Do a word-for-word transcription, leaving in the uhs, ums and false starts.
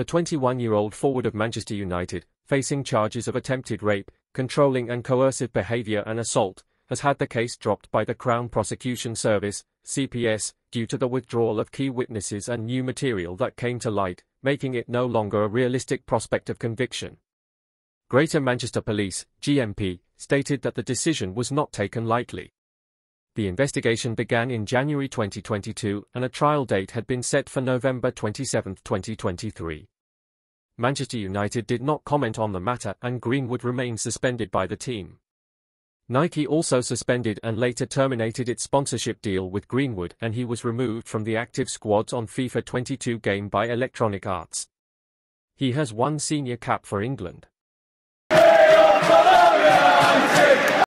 the twenty-one-year-old forward of Manchester United, facing charges of attempted rape, controlling and coercive behaviour and assault, has had the case dropped by the Crown Prosecution Service, C P S, due to the withdrawal of key witnesses and new material that came to light, making it no longer a realistic prospect of conviction. Greater Manchester Police, G M P, stated that the decision was not taken lightly. The investigation began in January twenty twenty-two and a trial date had been set for November twenty-seventh, twenty twenty-three. Manchester United did not comment on the matter and Greenwood remained suspended by the team. Nike also suspended and later terminated its sponsorship deal with Greenwood and he was removed from the active squads on FIFA twenty-two game by Electronic Arts. He has one senior cap for England.